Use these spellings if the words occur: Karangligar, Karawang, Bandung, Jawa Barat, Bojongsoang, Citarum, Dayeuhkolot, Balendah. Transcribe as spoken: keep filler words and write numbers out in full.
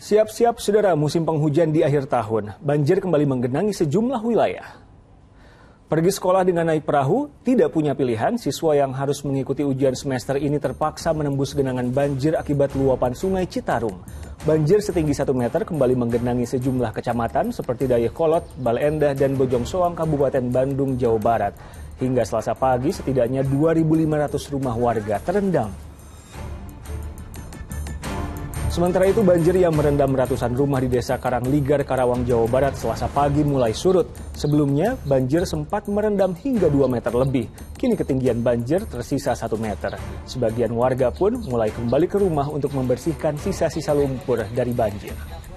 Siap-siap, saudara, musim penghujan di akhir tahun. Banjir kembali menggenangi sejumlah wilayah. Pergi sekolah dengan naik perahu, tidak punya pilihan, siswa yang harus mengikuti ujian semester ini terpaksa menembus genangan banjir akibat luapan sungai Citarum. Banjir setinggi satu meter kembali menggenangi sejumlah kecamatan seperti Dayeuhkolot, Balendah, dan Bojongsoang, Kabupaten Bandung, Jawa Barat. Hingga Selasa pagi, setidaknya dua ribu lima ratus rumah warga terendam. Sementara itu, banjir yang merendam ratusan rumah di desa Karangligar, Karawang, Jawa Barat, Selasa pagi mulai surut. Sebelumnya, banjir sempat merendam hingga dua meter lebih. Kini ketinggian banjir tersisa satu meter. Sebagian warga pun mulai kembali ke rumah untuk membersihkan sisa-sisa lumpur dari banjir.